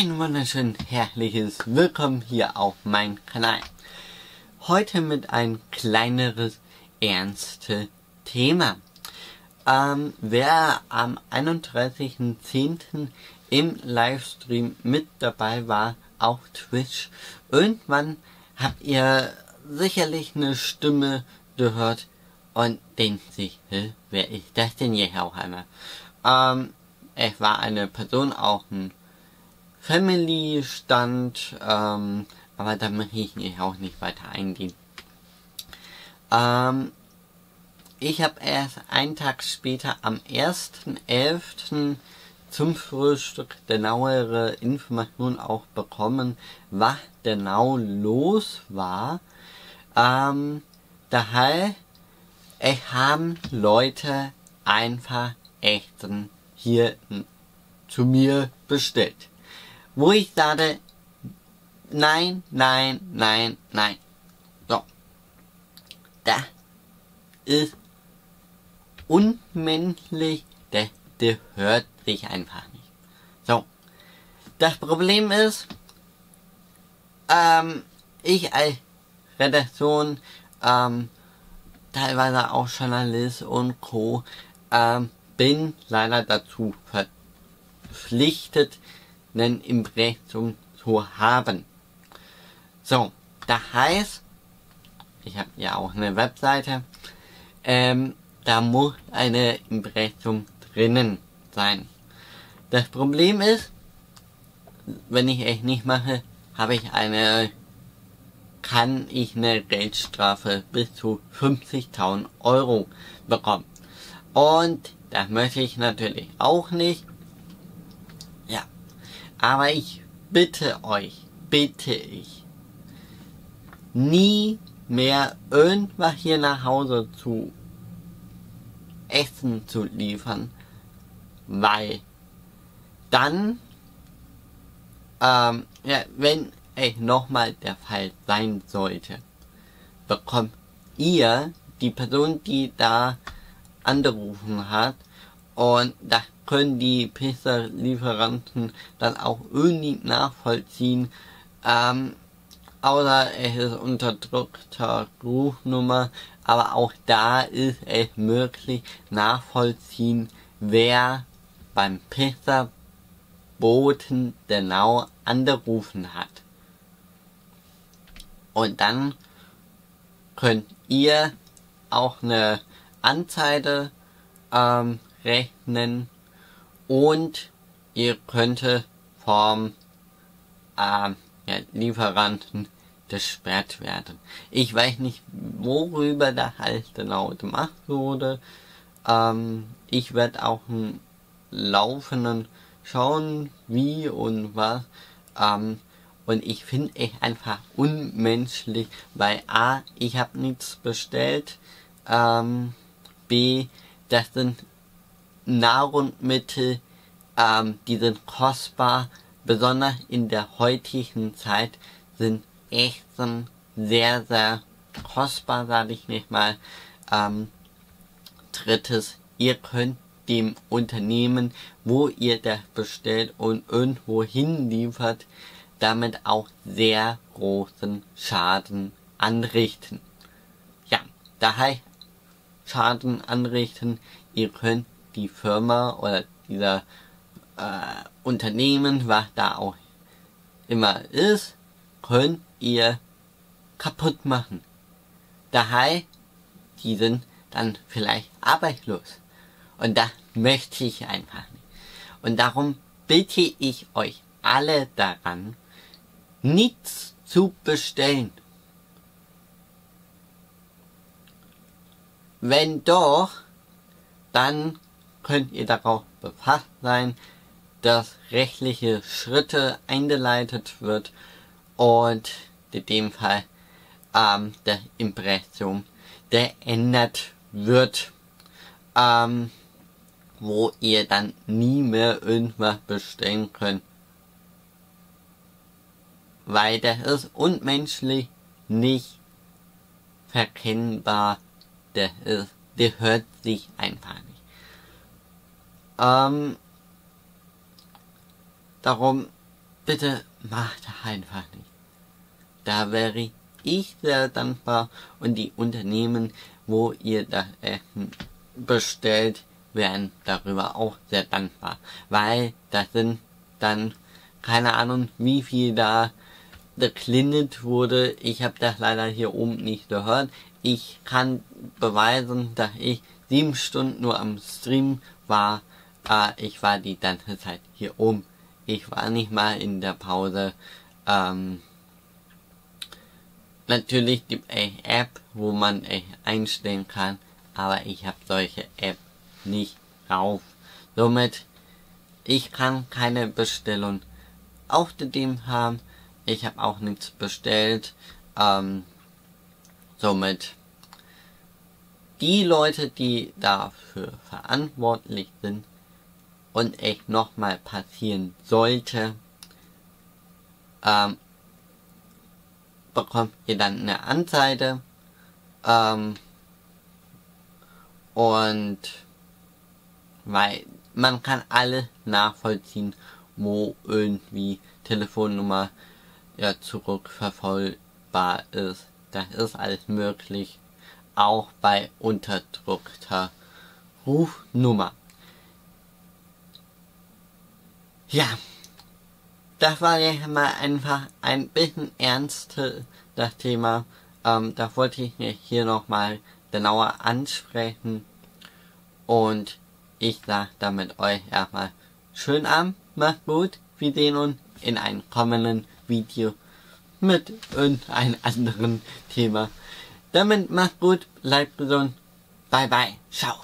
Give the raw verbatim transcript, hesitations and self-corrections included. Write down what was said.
Ein wunderschön herzliches Willkommen hier auf meinem Kanal. Heute mit ein kleineres, ernstes Thema. Ähm, wer am einunddreißigsten zehnten im Livestream mit dabei war auf Twitch, irgendwann habt ihr sicherlich eine Stimme gehört und denkt sich, wer ist das denn hier auch einmal? Ähm, es war eine Person, auch ein Family stand, ähm, aber da möchte ich auch nicht weiter eingehen. Ähm, ich habe erst einen Tag später am ersten elften zum Frühstück genauere Informationen auch bekommen, was genau los war. Ähm, daher, es haben Leute einfach Echten hier zu mir bestellt. Wo ich sage, nein, nein, nein, nein. So. Das ist unmenschlich, das gehört sich einfach nicht. So. Das Problem ist, ähm, ich als Redaktion, ähm, teilweise auch Journalist und Co., ähm, bin leider dazu verpflichtet, einen Impressum zu haben. So, das heißt, ich habe ja auch eine Webseite, ähm, da muss eine Impressum drinnen sein. Das Problem ist, wenn ich es nicht mache, habe ich eine, kann ich eine Geldstrafe bis zu fünfzigtausend Euro bekommen. Und das möchte ich natürlich auch nicht. Ja. Aber ich bitte euch, bitte ich, nie mehr irgendwas hier nach Hause zu essen zu liefern, weil dann, ähm, ja, wenn es nochmal der Fall sein sollte, bekommt ihr, die Person, die da angerufen hat, und das können die Pizzalieferanten dann auch irgendwie nachvollziehen, ähm, außer es ist unterdrückter Rufnummer, aber auch da ist es möglich nachvollziehen, wer beim Pizzaboten genau angerufen hat. Und dann könnt ihr auch eine Anzeige ähm, rechnen und ihr könntet vom ähm, ja, Lieferanten gesperrt werden. Ich weiß nicht, worüber das halt genau gemacht wurde. Ähm, ich werde auch im Laufenden schauen, wie und was. Ähm, und ich finde es einfach unmenschlich, weil A, ich habe nichts bestellt. Ähm, B, das sind Nahrungsmittel, ähm, die sind kostbar, besonders in der heutigen Zeit sind Essen sehr, sehr kostbar, sage ich nicht mal. Ähm, drittes, ihr könnt dem Unternehmen, wo ihr das bestellt und irgendwo hinliefert, damit auch sehr großen Schaden anrichten. Ja, daher Schaden anrichten, ihr könnt die Firma oder dieser äh, Unternehmen, was da auch immer ist, könnt ihr kaputt machen. Daher, die sind dann vielleicht arbeitslos. Und das möchte ich einfach nicht. Und darum bitte ich euch alle daran, nichts zu bestellen. Wenn doch, dann könnt ihr darauf befasst sein, dass rechtliche Schritte eingeleitet wird und in dem Fall ähm, das Impressum geändert wird, ähm, wo ihr dann nie mehr irgendwas bestellen könnt. Weil das ist unmenschlich, nicht verkennbar, das ist, der hört sich einfach nicht. Ähm, darum bitte macht einfach nicht. Da wäre ich sehr dankbar und die Unternehmen, wo ihr das Essen bestellt, wären darüber auch sehr dankbar. Weil das sind dann, keine Ahnung, wie viel da geklindet wurde. Ich habe das leider hier oben nicht gehört. Ich kann beweisen, dass ich sieben Stunden nur am Stream war. Äh, ich war die ganze Zeit hier oben. Ich war nicht mal in der Pause. Ähm, natürlich gibt es App, wo man es einstellen kann, aber ich habe solche App nicht drauf. Somit, ich kann keine Bestellung aufgegeben haben. Ich habe auch nichts bestellt. Ähm, somit, die Leute, die dafür verantwortlich sind und es nochmal passieren sollte, ähm, bekommt ihr dann eine Anzeige. Ähm, und weil man kann alles nachvollziehen, wo irgendwie Telefonnummer ja zurückverfolgbar ist. Das ist alles möglich, auch bei unterdrückter Rufnummer. Ja, das war jetzt mal einfach ein bisschen ernster, das Thema. Ähm, das wollte ich mir hier nochmal genauer ansprechen. Und ich sage damit euch erstmal schönen Abend, macht gut, wir sehen uns in einem kommenden Video mit irgendeinem anderen Thema. Damit macht gut, bleibt gesund, bye bye, ciao.